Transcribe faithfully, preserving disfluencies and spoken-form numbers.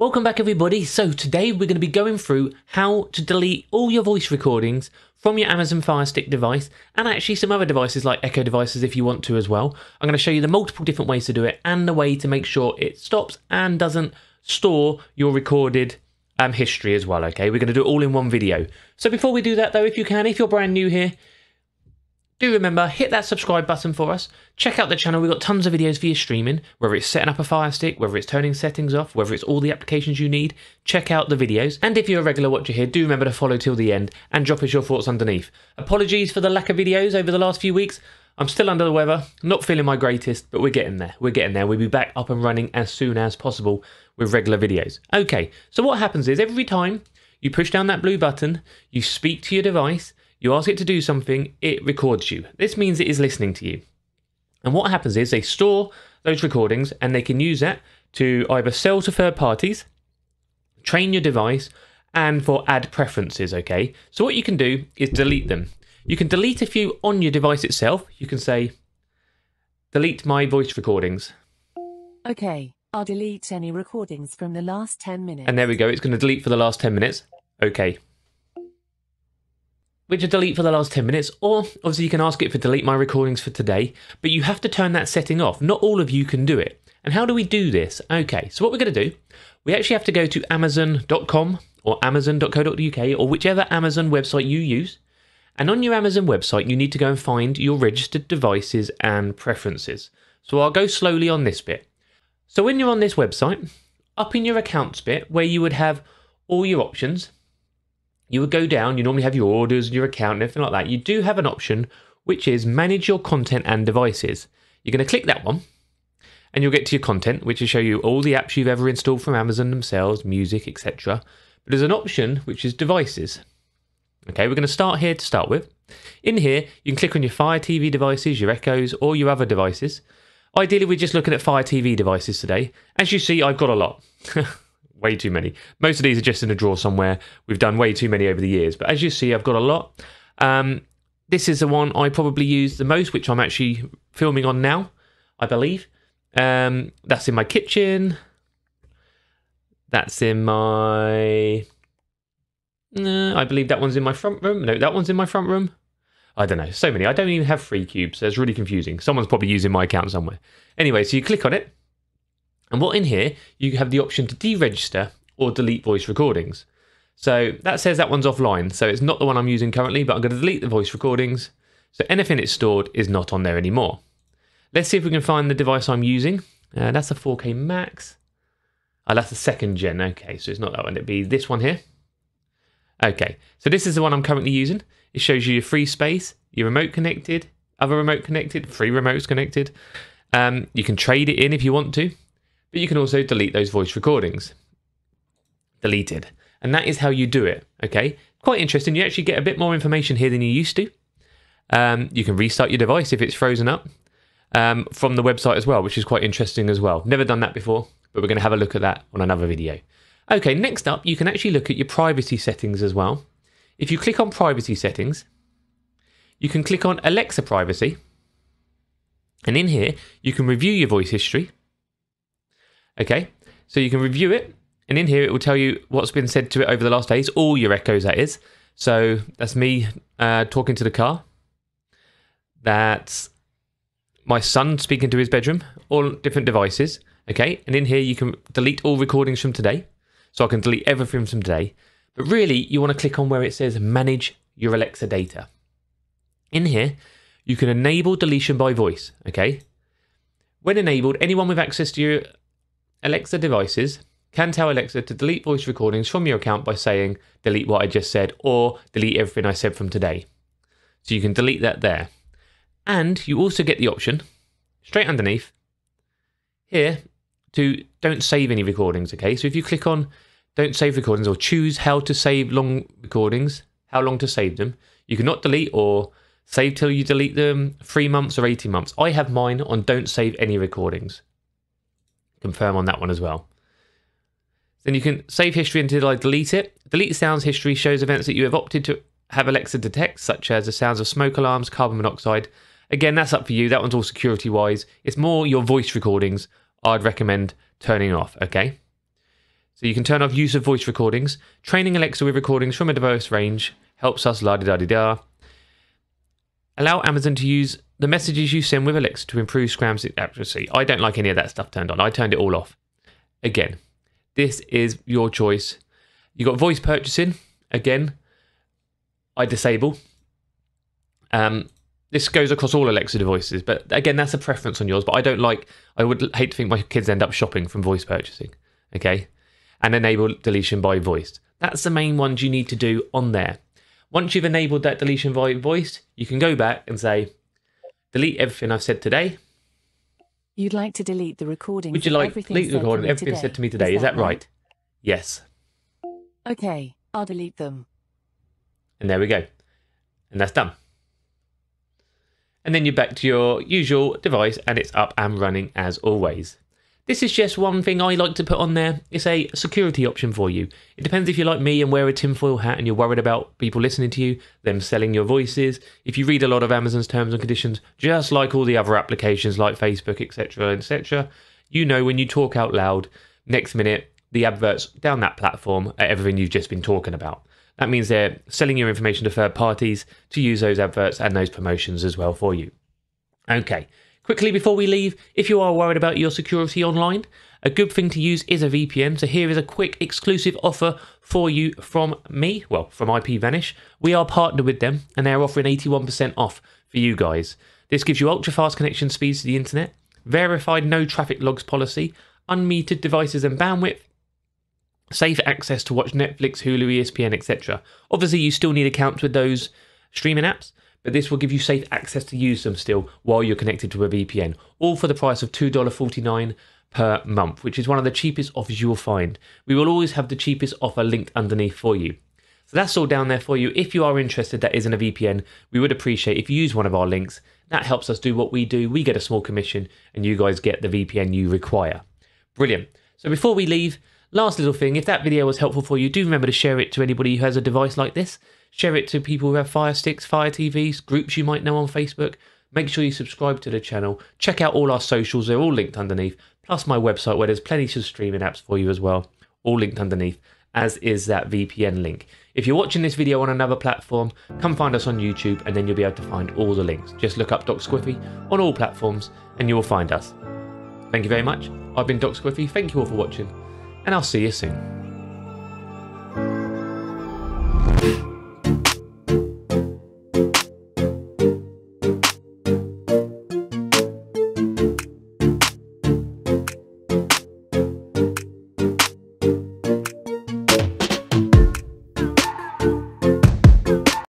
Welcome back everybody. So today we're going to be going through how to delete all your voice recordings from your Amazon Fire Stick device and actually some other devices like Echo devices if you want to as well. I'm going to show you the multiple different ways to do it and the way to make sure it stops and doesn't store your recorded um, history as well. Okay, we're going to do it all in one video. So before we do that though, if you can, if you're brand new here, do remember, hit that subscribe button for us. Check out the channel. We've got tons of videos for your streaming, whether it's setting up a Fire Stick, whether it's turning settings off, whether it's all the applications you need. Check out the videos. And if you're a regular watcher here, do remember to follow till the end and drop us your thoughts underneath. Apologies for the lack of videos over the last few weeks. I'm still under the weather, not feeling my greatest, but we're getting there. We're getting there. We'll be back up and running as soon as possible with regular videos. Okay, so what happens is every time you push down that blue button, you speak to your device, you ask it to do something, it records you. This means it is listening to you. And what happens is they store those recordings and they can use that to either sell to third parties, train your device, and for ad preferences, okay? So what you can do is delete them. You can delete a few on your device itself. You can say, delete my voice recordings. Okay, I'll delete any recordings from the last ten minutes. And there we go, it's gonna delete for the last ten minutes. Okay. Which are delete for the last ten minutes, or obviously you can ask it for delete my recordings for today, but you have to turn that setting off. Not all of you can do it. And how do we do this? Okay, so what we're gonna do, we actually have to go to amazon dot com or amazon dot co dot U K or whichever Amazon website you use. And on your Amazon website, you need to go and find your registered devices and preferences. So I'll go slowly on this bit. So when you're on this website, up in your accounts bit where you would have all your options, you would go down, you normally have your orders and your account and everything like that. You do have an option, which is manage your content and devices. You're gonna click that one and you'll get to your content, which will show you all the apps you've ever installed from Amazon themselves, music, et cetera. But there's an option, which is devices. Okay, we're gonna start here to start with. In here, you can click on your Fire T V devices, your Echoes, or your other devices. Ideally, we're just looking at Fire T V devices today. As you see, I've got a lot. Way too many. Most of these are just in a drawer somewhere. We've done way too many over the years, but as you see, I've got a lot. Um, this is the one I probably use the most, which I'm actually filming on now, I believe. Um, that's in my kitchen. That's in my... Uh, I believe that one's in my front room. No, that one's in my front room. I don't know. So many. I don't even have free cubes, so it's really confusing. Someone's probably using my account somewhere. Anyway, so you click on it. And what in here, you have the option to deregister or delete voice recordings. So that says that one's offline. So it's not the one I'm using currently, but I'm going to delete the voice recordings. So anything that's stored is not on there anymore. Let's see if we can find the device I'm using. Uh, that's a four K Max. Oh, that's the second gen. Okay, so it's not that one. It'd be this one here. Okay, so this is the one I'm currently using. It shows you your free space, your remote connected, other remote connected, free remotes connected. Um, you can trade it in if you want to. But you can also delete those voice recordings. Deleted. And that is how you do it, okay? Quite interesting. You actually get a bit more information here than you used to. Um, you can restart your device if it's frozen up um, from the website as well, which is quite interesting as well. Never done that before, but we're going to have a look at that on another video. Okay, next up, you can actually look at your privacy settings as well. If you click on privacy settings, you can click on Alexa privacy. And in here, you can review your voice history. Okay, so you can review it, and in here it will tell you what's been said to it over the last days, all your echoes that is. So that's me uh, talking to the car. That's my son speaking to his bedroom, all different devices. Okay, and in here you can delete all recordings from today. So I can delete everything from today. But really, you want to click on where it says manage your Alexa data. In here, you can enable deletion by voice, okay? When enabled, anyone with access to your Alexa devices can tell Alexa to delete voice recordings from your account by saying, delete what I just said, or delete everything I said from today. So you can delete that there. And you also get the option, straight underneath, here, to don't save any recordings, okay? So if you click on don't save recordings or choose how to save long recordings, how long to save them, you cannot delete or save till you delete them, three months or eighteen months. I have mine on don't save any recordings. Confirm on that one as well. Then you can save history until I delete it. Delete sounds history shows events that you have opted to have Alexa detect, such as the sounds of smoke alarms, carbon monoxide. Again, that's up for you. That one's all security wise. It's more your voice recordings I'd recommend turning off, okay? So you can turn off use of voice recordings. Training Alexa with recordings from a diverse range helps us la-di-da-di-da. Allow Amazon to use the messages you send with Alexa to improve Scram's accuracy. I don't like any of that stuff turned on. I turned it all off. Again, this is your choice. You got voice purchasing. Again, I disable. Um, this goes across all Alexa devices, but again, that's a preference on yours. But I don't like. I would hate to think my kids end up shopping from voice purchasing. Okay, and enable deletion by voice. That's the main ones you need to do on there. Once you've enabled that deletion by voice, you can go back and say, delete everything I've said today. You'd like to delete the recording. Would you like to delete the recording? Everything said to me today. Is that right? Yes. Okay, I'll delete them. And there we go. And that's done. And then you're back to your usual device and it's up and running as always. This is just one thing I like to put on there. It's a security option for you. It depends if you're like me and wear a tinfoil hat and you're worried about people listening to you, them selling your voices. If you read a lot of Amazon's terms and conditions, just like all the other applications like Facebook, et cetera, et cetera, you know when you talk out loud, next minute, the adverts down that platform are everything you've just been talking about. That means they're selling your information to third parties to use those adverts and those promotions as well for you. Okay. Quickly before we leave, if you are worried about your security online, a good thing to use is a V P N. So here is a quick exclusive offer for you from me, well, from IPVanish. We are partnered with them and they're offering eighty-one percent off for you guys. This gives you ultra-fast connection speeds to the internet, verified no traffic logs policy, unmetered devices and bandwidth, safe access to watch Netflix, Hulu, E S P N, et cetera. Obviously, you still need accounts with those streaming apps, but this will give you safe access to use them still while you're connected to a V P N, all for the price of two dollars and forty-nine cents per month, which is one of the cheapest offers you will find. We will always have the cheapest offer linked underneath for you. So that's all down there for you. If you are interested, that isn't a V P N, we would appreciate if you use one of our links. That helps us do what we do. We get a small commission and you guys get the V P N you require. Brilliant. So before we leave, last little thing, if that video was helpful for you, do remember to share it to anybody who has a device like this. Share it to people who have Fire Sticks, Fire T Vs, groups you might know on Facebook. Make sure you subscribe to the channel. Check out all our socials. They're all linked underneath. Plus my website where there's plenty of streaming apps for you as well. All linked underneath, as is that V P N link. If you're watching this video on another platform, come find us on YouTube and then you'll be able to find all the links. Just look up Doc Squiffy on all platforms and you will find us. Thank you very much. I've been Doc Squiffy. Thank you all for watching and I'll see you soon.